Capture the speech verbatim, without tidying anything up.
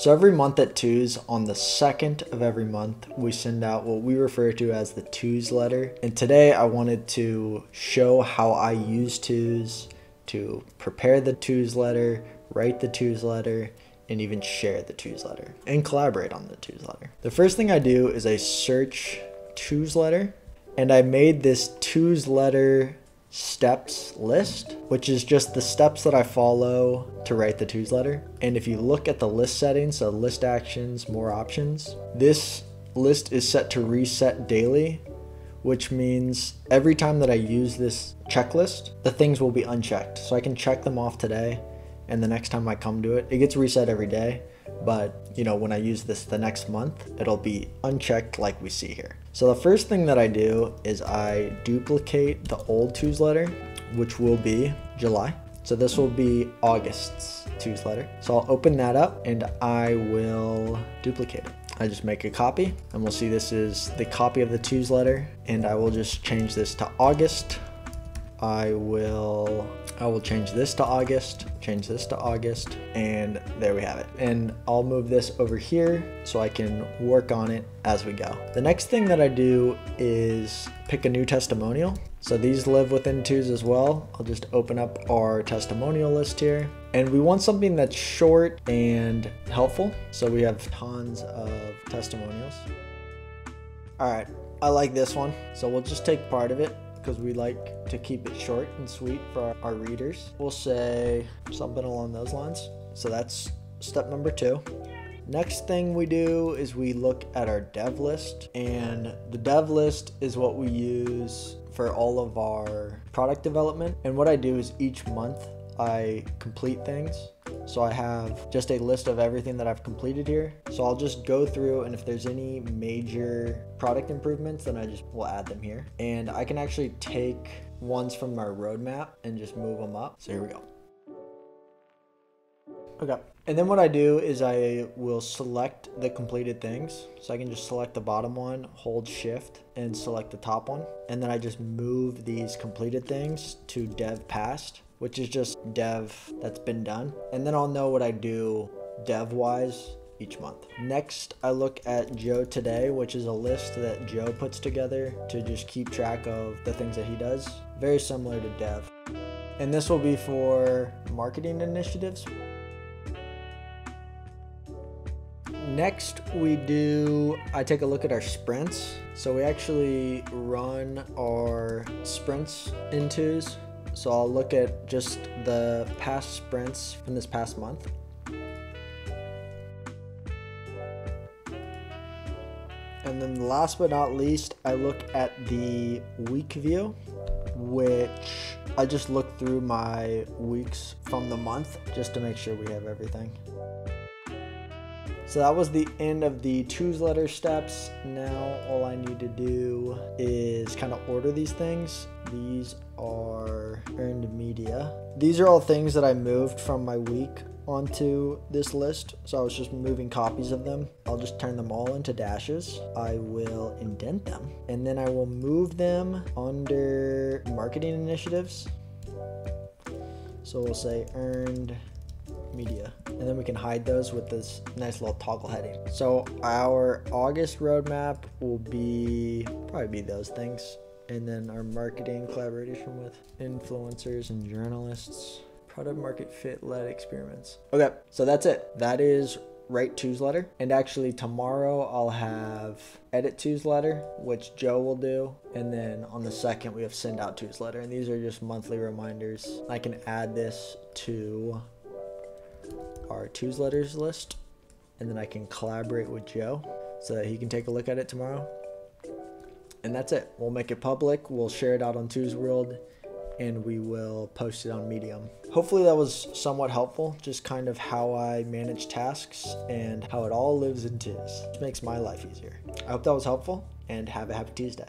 So every month at Twos, on the second of every month, we send out what we refer to as the Twos letter. And today I wanted to show how I use Twos to prepare the Twos letter, write the Twos letter, and even share the Twos letter and collaborate on the Twos letter. The first thing I do is I search Twos letter, and I made this Twos letter steps list, which is just the steps that I follow to write the Twos letter. And if you look at the list settings, so list actions, more options, this list is set to reset daily, which means every time that I use this checklist, the things will be unchecked. So I can check them off today, and the next time I come to it, it gets reset every day. But you know, when I use this the next month, it'll be unchecked like we see here. So the first thing that I do is I duplicate the old Twos letter, which will be July. So this will be August's Twos letter. So I'll open that up and I will duplicate it. I just make a copy, and we'll see this is the copy of the Twos letter, and I will just change this to August. I will I will change this to August, change this to August, and there we have it. And I'll move this over here so I can work on it as we go. The next thing that I do is pick a new testimonial. So these live within Twos as well. I'll just open up our testimonial list here. And we want something that's short and helpful, so we have tons of testimonials. All right, I like this one. So we'll just take part of it, because we like to keep it short and sweet for our, our readers. We'll say something along those lines. So that's step number two. Next thing we do is we look at our dev list, and the dev list is what we use for all of our product development. And what I do is each month I complete things. So I have just a list of everything that I've completed here. So I'll just go through, and if there's any major product improvements, then I just will add them here. And I can actually take ones from my roadmap and just move them up. So here we go. Okay, and then what I do is I will select the completed things. So I can just select the bottom one, hold shift, and select the top one. And then I just move these completed things to dev past, which is just dev that's been done. And then I'll know what I do dev-wise each month. Next, I look at Joe Today, which is a list that Joe puts together to just keep track of the things that he does. Very similar to dev. And this will be for marketing initiatives. Next we do, I take a look at our sprints. So we actually run our sprints in Twos. So I'll look at just the past sprints from this past month. And then last but not least, I look at the week view, which I just look through my weeks from the month just to make sure we have everything. So that was the end of the Twos letter steps. Now all I need to do is kind of order these things. These are earned media. These are all things that I moved from my week onto this list. So I was just moving copies of them. I'll just turn them all into dashes. I will indent them, and then I will move them under marketing initiatives. So we'll say earned media, and then we can hide those with this nice little toggle heading. So our August roadmap will be probably be those things, and then our marketing collaboration with influencers and journalists, product market fit led experiments. Okay, so that's it. That is write Twos letter. And actually tomorrow I'll have edit Twos letter, which Joe will do. And then on the second we have send out Twos letter, and these are just monthly reminders. I can add this to our Twos letters list, and then I can collaborate with Joe so that he can take a look at it tomorrow. And that's it. We'll make it public, we'll share it out on Twos World, and we will post it on Medium. Hopefully that was somewhat helpful, just kind of how I manage tasks and how it all lives in Twos. It makes my life easier. I hope that was helpful, and have a happy Tuesday.